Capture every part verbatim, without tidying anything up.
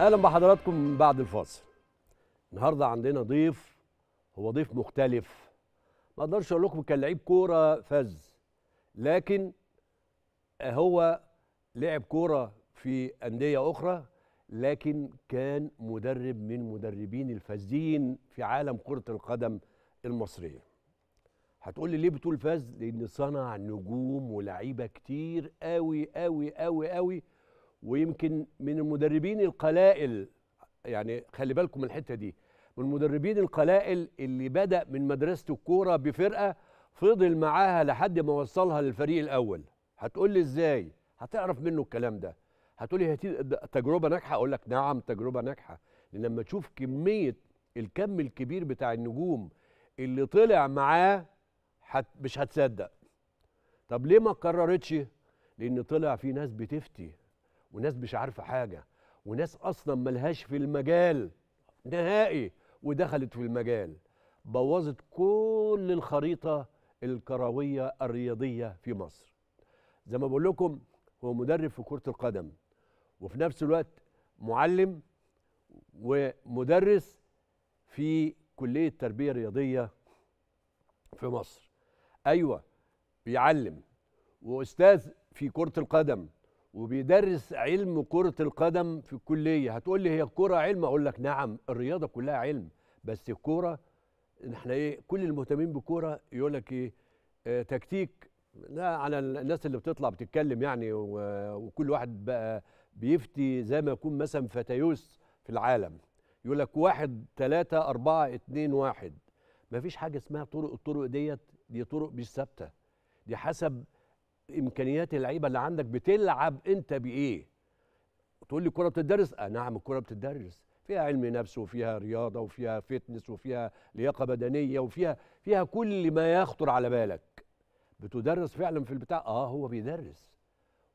اهلا بحضراتكم بعد الفاصل. النهارده عندنا ضيف، هو ضيف مختلف، ما اقدرش اقول لكم كان لعيب كوره فز، لكن هو لعب كوره في انديه اخرى، لكن كان مدرب من مدربين الفازين في عالم كره القدم المصريه. هتقول لي ليه بتقول فاز؟ لان صنع نجوم ولاعيبه كتير قوي قوي قوي قوي، ويمكن من المدربين القلائل، يعني خلي بالكم من الحته دي، من المدربين القلائل اللي بدا من مدرسه الكوره بفرقه فضل معاها لحد ما وصلها للفريق الاول. هتقول لي ازاي؟ هتعرف منه الكلام ده. هتقول لي تجربه ناجحه؟ اقول لك نعم تجربه ناجحه، لان لما تشوف كميه الكم الكبير بتاع النجوم اللي طلع معاه حت مش هتصدق. طب ليه ما قررتش؟ لان طلع في ناس بتفتي وناس مش عارفه حاجه وناس اصلا ملهاش في المجال نهائي ودخلت في المجال، بوظت كل الخريطه الكرويه الرياضيه في مصر. زي ما بقول لكم هو مدرب في كره القدم، وفي نفس الوقت معلم ومدرس في كليه التربيه الرياضيه في مصر. ايوه بيعلم واستاذ في كره القدم وبيدرس علم كره القدم في الكليه. هتقول لي هي الكوره علم؟ اقول لك نعم، الرياضه كلها علم، بس الكوره احنا ايه، كل المهتمين بالكوره يقول لك ايه، اه تكتيك، لا على الناس اللي بتطلع بتتكلم يعني، وكل واحد بقى بيفتي زي ما يكون مثلا فتيوس في العالم، يقول لك واحد ثلاثة أربعة اتنين واحد. مفيش حاجه اسمها طرق، الطرق ديت دي طرق مش ثابته، دي حسب امكانيات اللعيبه اللي عندك، بتلعب انت بايه. تقول لي الكوره بتدرس؟ اه نعم الكوره بتدرس، فيها علم نفس وفيها رياضه وفيها فتنس وفيها لياقه بدنيه وفيها فيها كل ما يخطر على بالك. بتدرس فعلا في البتاع؟ اه هو بيدرس،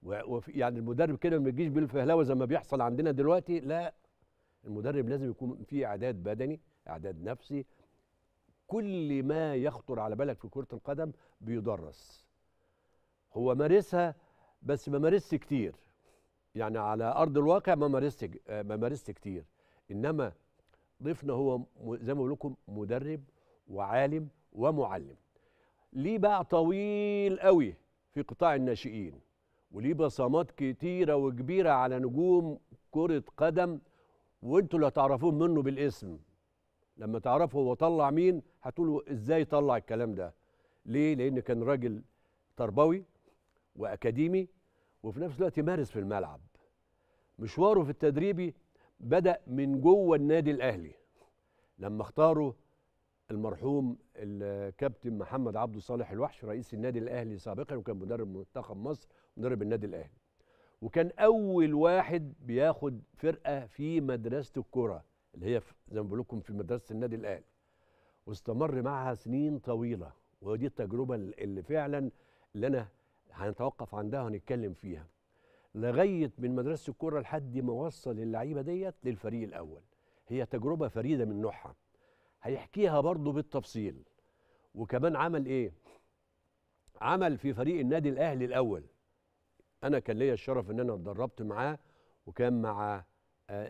ويعني المدرب كده ما بيجيش بالفهلاوه زي ما بيحصل عندنا دلوقتي، لا المدرب لازم يكون فيه اعداد بدني، اعداد نفسي، كل ما يخطر على بالك في كرة القدم بيدرس. هو مارسها بس ما مارسش كتير، يعني على أرض الواقع ما مارسش ما مارسش كتير، إنما ضيفنا هو زي ما بقول لكم مدرب وعالم ومعلم. ليه باع طويل قوي في قطاع الناشئين، وليه بصمات كتيرة وكبيرة على نجوم كرة قدم، وأنتوا اللي هتعرفوه منه بالاسم. لما تعرفوا هو طلع مين هتقولوا ازاي طلع الكلام ده. ليه؟ لان كان راجل تربوي واكاديمي، وفي نفس الوقت مارس في الملعب. مشواره في التدريبي بدا من جوه النادي الاهلي، لما اختاروا المرحوم الكابتن محمد عبده صالح الوحش رئيس النادي الاهلي سابقا، وكان مدرب منتخب مصر ومدرب النادي الاهلي، وكان اول واحد بياخد فرقه في مدرسه الكره اللي هي زي ما بقول لكم في مدرسه النادي الاهلي، واستمر معها سنين طويله. ودي التجربه اللي فعلا اللي انا هنتوقف عندها وهنتكلم فيها، لغايه من مدرسه الكوره لحد ما وصل اللعيبه ديت للفريق الاول. هي تجربه فريده من نوعها، هيحكيها برضو بالتفصيل. وكمان عمل ايه؟ عمل في فريق النادي الاهلي الاول، انا كان ليا الشرف ان انا اتدربت معاه، وكان مع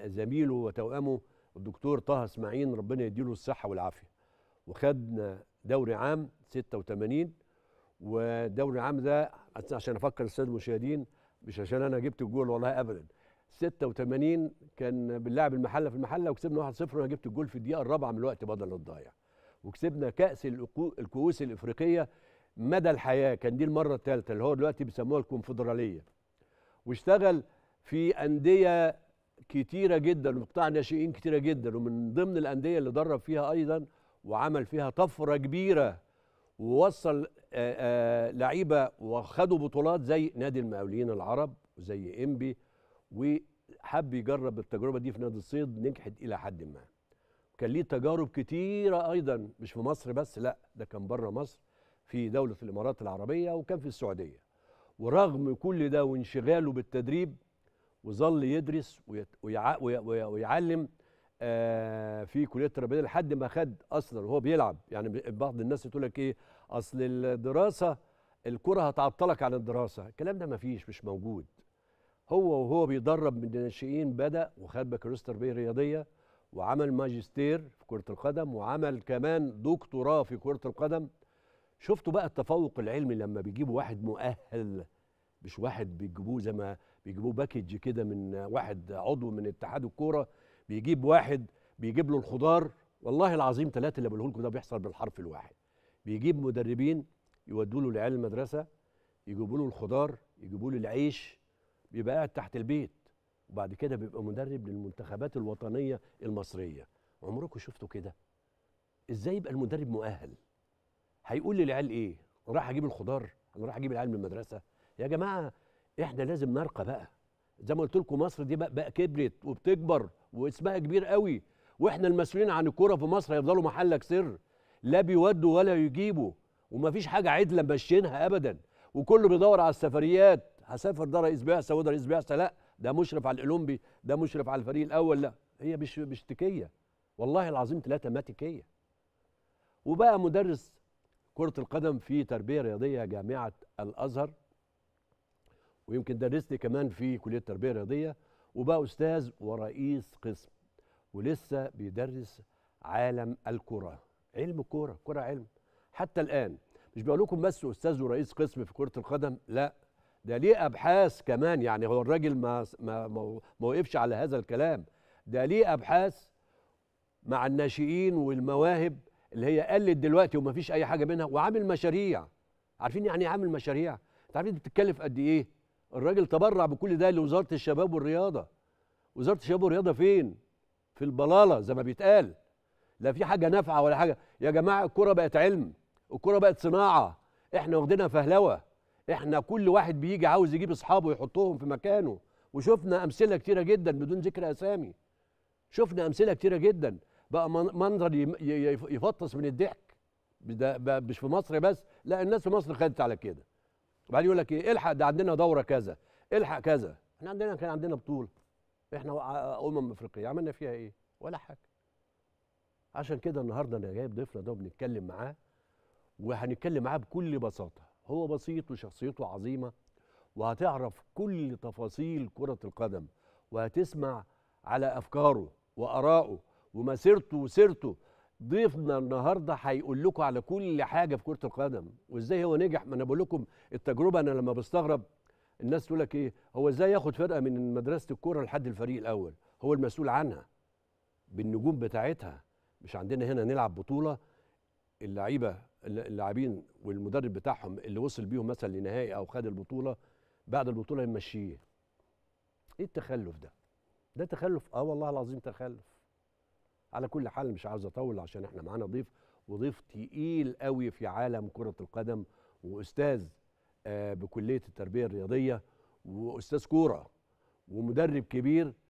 زميله وتوأمه الدكتور طه اسماعيل ربنا يديله الصحه والعافيه، وخدنا دوري عام ستة وثمانين. ودوري عام ده عشان افكر الساده المشاهدين، مش عشان انا جبت الجول والله ابدا، ستة وثمانين كان بنلعب المحله في المحله، وكسبنا واحد صفر، وانا جبت الجول في الدقيقه الرابعه من الوقت بدل الضايع، وكسبنا كاس الكؤوس الافريقيه مدى الحياه، كان دي المره الثالثه اللي هو دلوقتي بيسموها الكونفدراليه. واشتغل في انديه كتيرة جدا وقطاع ناشئين كتيرة جدا، ومن ضمن الأندية اللي درب فيها أيضا وعمل فيها طفرة كبيرة، ووصل لعيبة وخدوا بطولات زي نادي المقاولين العرب وزي إنبي، وحب يجرب التجربة دي في نادي الصيد، نجحت إلى حد ما. كان ليه تجارب كتيرة أيضا مش في مصر بس، لا ده كان بره مصر في دولة الإمارات العربية، وكان في السعودية. ورغم كل ده وانشغاله بالتدريب، وظل يدرس ويع... ويع... ويعلم آه في كليه التربيه لحد ما خد اصلا وهو بيلعب. يعني بعض الناس تقول لك ايه، اصل الدراسه الكره هتعطلك عن الدراسه، الكلام ده ما فيش، مش موجود. هو وهو بيدرب من الناشئين بدا وخد بكالوريوس تربيه رياضيه وعمل ماجستير في كره القدم وعمل كمان دكتوراه في كره القدم. شفتوا بقى التفوق العلمي لما بيجيبوا واحد مؤهل، مش واحد بيجيبوه زي ما بيجيبوه باكج كده من واحد عضو من اتحاد الكوره، بيجيب واحد بيجيب له الخضار، والله العظيم ثلاثه اللي بقوله لكم ده بيحصل بالحرف الواحد. بيجيب مدربين يودوا له العيال المدرسه، يجيبوا له الخضار، يجيبوا له العيش، بيبقى قاعد تحت البيت، وبعد كده بيبقى مدرب للمنتخبات الوطنيه المصريه. عمركم شفتوا كده؟ ازاي يبقى المدرب مؤهل؟ هيقول للعيال ايه؟ راح اجيب الخضار؟ انا راح اجيب العيال من المدرسه؟ يا جماعه احنا لازم نرقى بقى، زي ما قلت لكم مصر دي بقى, بقى كبرت وبتكبر واسمها كبير قوي، واحنا المسؤولين عن الكوره في مصر هيفضلوا محلك سر، لا بيودوا ولا يجيبوا، ومفيش حاجه عدله ماشيينها ابدا، وكله بيدور على السفريات، هسافر ده رئيس بعثه وده رئيس بعثه، لا ده مشرف على الاولمبي، ده مشرف على الفريق الاول، لا هي مش مشتكيه، والله العظيم ثلاثه ماتيكيه. وبقى مدرس كره القدم في تربيه رياضيه جامعه الازهر، ويمكن درست كمان في كليه التربيه الرياضيه، وبقى استاذ ورئيس قسم، ولسه بيدرس عالم الكره، علم الكوره، كره علم حتى الان. مش بقول لكم بس استاذ ورئيس قسم في كره القدم، لا ده ليه ابحاث كمان، يعني هو الراجل ما ما ما وقفش على هذا الكلام، ده ليه ابحاث مع الناشئين والمواهب اللي هي قلت دلوقتي وما فيش اي حاجه منها، وعامل مشاريع. عارفين يعني ايه عامل مشاريع؟ انت عارفين دي بتتكلف قد ايه؟ الراجل تبرع بكل ده لوزاره الشباب والرياضه. وزاره الشباب والرياضه فين؟ في البلاله زي ما بيتقال، لا في حاجه نافعه ولا حاجه. يا جماعه الكره بقت علم، الكره بقت صناعه، احنا واخدينها فهلوه، احنا كل واحد بيجي عاوز يجيب اصحابه ويحطهم في مكانه، وشفنا امثله كتيره جدا بدون ذكر اسامي. شفنا امثله كتيره جدا، بقى منظر يفطس من الضحك، ده مش في مصر بس، لا الناس في مصر خدت على كده. وبعدين يقول لك ايه، الحق ده عندنا دوره كذا، الحق كذا، احنا عندنا كان عندنا بطوله، احنا امم افريقيه عملنا فيها ايه؟ ولا حاجه. عشان كده النهارده انا جايب ضيفنا ده وبنتكلم معاه، وهنتكلم معاه بكل بساطه، هو بسيط وشخصيته عظيمة، وهتعرف كل تفاصيل كرة القدم، وهتسمع على أفكاره وآرائه ومسيرته وسيرته. ضيفنا النهاردة هيقول لكم على كل حاجة في كرة القدم وإزاي هو نجح. ما أنا بقول لكم التجربة، أنا لما بستغرب الناس تقول لك إيه، هو إزاي ياخد فرقة من مدرسة الكورة لحد الفريق الأول؟ هو المسؤول عنها بالنجوم بتاعتها. مش عندنا هنا نلعب بطولة، اللعيبة اللاعبين والمدرب بتاعهم اللي وصل بيهم مثلا لنهائي او خد البطوله، بعد البطوله يمشيه. ايه التخلف ده؟ ده تخلف، اه والله العظيم تخلف. على كل حال مش عاوز اطول عشان احنا معانا ضيف، وضيف تقيل قوي في عالم كره القدم، واستاذ آه بكليه التربيه الرياضيه، واستاذ كوره، ومدرب كبير.